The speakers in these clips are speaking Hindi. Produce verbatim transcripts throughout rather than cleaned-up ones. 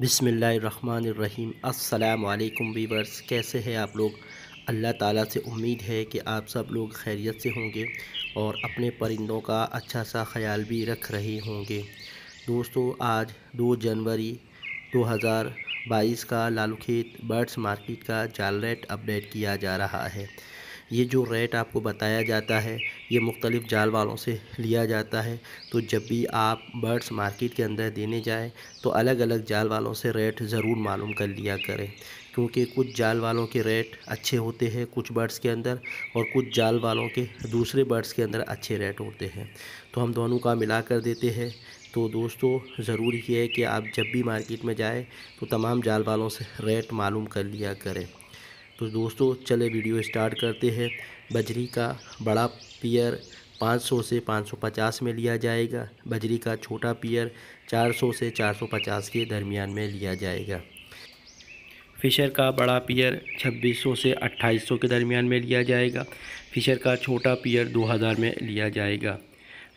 बिस्मिल्लाहिर्रहमानिर्रहीम। अस्सलामु अलैकुम वीवर्स, कैसे हैं आप लोग। अल्लाह ताला से उम्मीद है कि आप सब लोग खैरियत से होंगे और अपने परिंदों का अच्छा सा ख्याल भी रख रहे होंगे। दोस्तों, आज दो जनवरी दो हज़ार बाईस का लालूखेत बर्ड्स मार्केट का जाल रेट अपडेट किया जा रहा है। ये जो रेट आपको बताया जाता है ये मुख्तलिफ़ जाल वालों से लिया जाता है, तो जब भी आप बर्ड्स मार्केट के अंदर देने जाएं तो अलग अलग जाल वालों से रेट ज़रूर मालूम कर लिया करें, क्योंकि कुछ जाल वालों के रेट अच्छे होते हैं कुछ बर्ड्स के अंदर, और कुछ जाल वालों के दूसरे बर्ड्स के अंदर अच्छे रेट होते हैं, तो हम दोनों का मिला कर देते हैं। तो दोस्तों, ज़रूरी ये है कि आप जब भी मार्केट में जाएँ तो तमाम जाल वालों से रेट मालूम कर लिया करें। तो दोस्तों, चले वीडियो स्टार्ट करते हैं। बजरी का बड़ा पियर पाँच सौ से पाँच सौ पचास में लिया जाएगा, बजरी का छोटा पियर चार सौ से चार सौ पचास के दरमियान में लिया जाएगा। फ़िशर का बड़ा पियर छब्बीस सौ से अट्ठाईस सौ के दरमियान में लिया जाएगा, फ़िशर का छोटा पियर दो हज़ार में लिया जाएगा।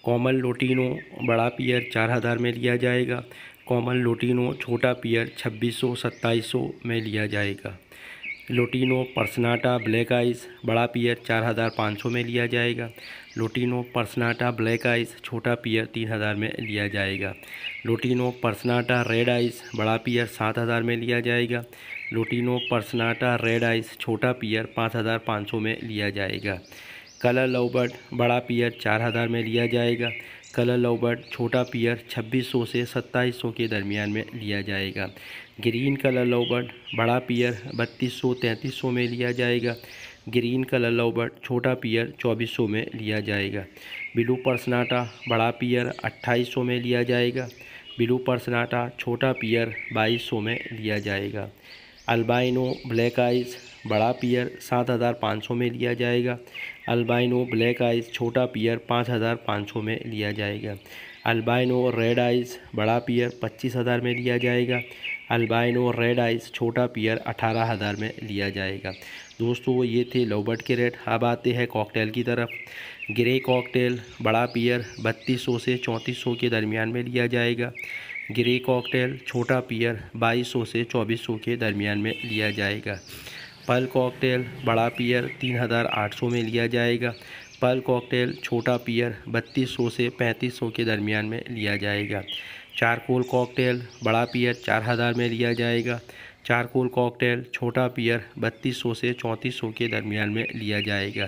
कॉमन लोटिनो बड़ा पियर चार हज़ार में लिया जाएगा, कॉमन लोटिनो छोटा पियर छब्बीस सौ सत्ताईस सौ में लिया जाएगा। लोटिनो पर्सनाटा ब्लैक आइस बड़ा पियर चार हज़ार पाँच सौ में लिया जाएगा, लोटिनो पर्सनाटा ब्लैक आइस छोटा पियर तीन हज़ार में लिया जाएगा। लोटिनो पर्सनाटा रेड आइस बड़ा पियर सात हज़ार में लिया जाएगा, लोटिनो पर्सनाटा रेड आइस छोटा पियर पाँच हज़ार पाँच सौ में लिया जाएगा। कलर लवबर्ड बड़ा पियर चार हज़ार में लिया जाएगा, कलर लवबर्ड छोटा पियर छब्बीस सौ से सत्ताईस सौ के दरमियान में लिया जाएगा। ग्रीन कलर लवबर्ड बड़ा पियर बत्तीस सौ तैंतीस सौ में लिया जाएगा, ग्रीन कलर लवबर्ड छोटा पियर चौबीस सौ में लिया जाएगा। ब्लू पर्सनाटा बड़ा पियर अट्ठाईस सौ में लिया जाएगा, ब्लू पर्सनाटा छोटा पियर बाईस सौ में लिया जाएगा। अल्बाइनो ब्लैक आइस बड़ा पियर सात हज़ार पाँच सौ में लिया जाएगा, अल्बाइनो ब्लैक आइस छोटा पियर पाँच हज़ार पाँच सौ में लिया जाएगा। अल्बाइनो रेड आइस बड़ा पियर पच्चीस हज़ार में लिया जाएगा, अल्बाइनो रेड आइस छोटा पियर अठारह हज़ार में लिया जाएगा। दोस्तों, ये थे लवबर्ड के रेट। अब आते हैं कॉकटेल की तरफ। ग्रे कॉकटेल बड़ा पियर बत्तीस सौ से चौंतीस सौ के दरमियान में लिया जाएगा, ग्रे कॉकटेल छोटा पियर बाईस सौ से चौबीस सौ के दरमियान में लिया जाएगा। पर्ल कॉकटेल बड़ा पियर तीन हज़ार आठ सौ में लिया जाएगा, पर्ल कॉकटेल छोटा पियर बत्तीस सौ से पैंतीस सौ के दरमियान में लिया जाएगा। चारकोल कॉकटेल बड़ा पियर चार हज़ार में लिया जाएगा, चारकोल कॉकटेल छोटा पियर बत्तीस सौ से चौंतीस सौ के दरमियान में लिया जाएगा।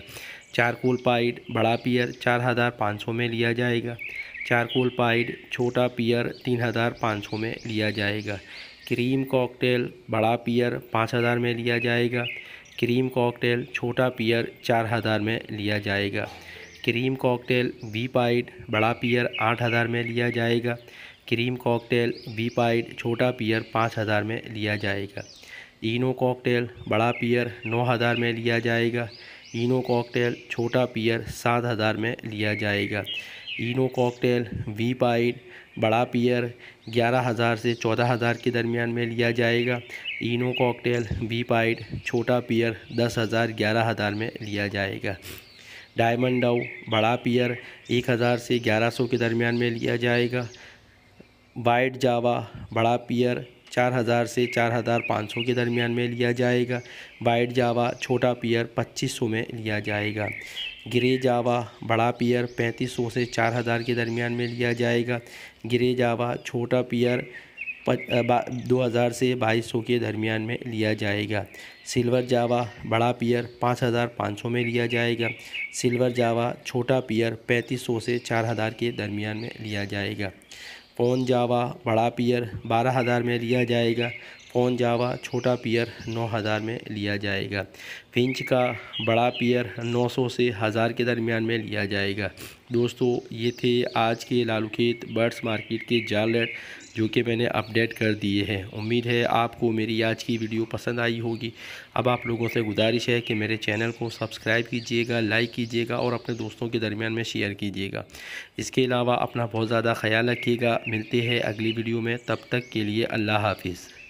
चारकोल पाइड बड़ा पियर चार हज़ार पाँच सौ में लिया जाएगा, चारकोल पाइड छोटा पियर तीन हज़ार पाँच सौ में लिया जाएगा। क्रीम कॉकटेल बड़ा पियर पाँच हज़ार में लिया जाएगा, क्रीम कॉकटेल छोटा पियर चार हज़ार में लिया जाएगा। क्रीम कॉकटेल बी पाइड बड़ा पियर आठ हज़ार में लिया जाएगा, क्रीम कॉकटेल बी पाइड छोटा पियर पाँच हज़ार में लिया जाएगा। इनो कॉकटेल बड़ा पियर नौ हज़ार में लिया जाएगा, इनो कॉकटेल छोटा पियर सात हज़ार में लिया जाएगा। इनो कॉकटेल वी पाइड बड़ा पियर ग्यारह हज़ार से चौदह हज़ार के दरमियान में लिया जाएगा, इनो कॉकटेल वी पाइड छोटा पियर दस हज़ार ग्यारह हज़ार में लिया जाएगा। डायमंड डाउ बड़ा पियर एक हज़ार से ग्यारह सौ के दरमियान में लिया जाएगा, वाइट जावा बड़ा पियर चार हज़ार से चार हज़ार पाँच सौ के दरमियान में लिया जाएगा, वाइट जावा छोटा पियर पच्चीस सौ में लिया जाएगा। ग्रे जावा बड़ा पियर पैंतीस सौ से चार हज़ार के दरमियान में लिया जाएगा, ग्रे जावा छोटा पियर दो हज़ार से बाईस सौ के दरमियान में लिया जाएगा। सिल्वर जावा बड़ा पियर पाँच हज़ार पाँच सौ में लिया जाएगा, सिल्वर जावा छोटा पियर पैंतीस सौ से चार हज़ार के दरमियान में लिया जाएगा। फोन जावा बड़ा पियर बारह हज़ार में लिया जाएगा, फोन जावा छोटा पियर नौ हज़ार में लिया जाएगा। फिंच का बड़ा पियर नौ सौ से हज़ार के दरमियान में लिया जाएगा। दोस्तों, ये थे आज के लालूखेत बर्ड्स मार्केट के जाल रेट जो कि मैंने अपडेट कर दिए हैं। उम्मीद है आपको मेरी आज की वीडियो पसंद आई होगी। अब आप लोगों से गुजारिश है कि मेरे चैनल को सब्सक्राइब कीजिएगा, लाइक कीजिएगा और अपने दोस्तों के दरमियान में शेयर कीजिएगा। इसके अलावा अपना बहुत ज़्यादा ख्याल रखिएगा। मिलते हैं अगली वीडियो में, तब तक के लिए अल्लाह हाफिज़।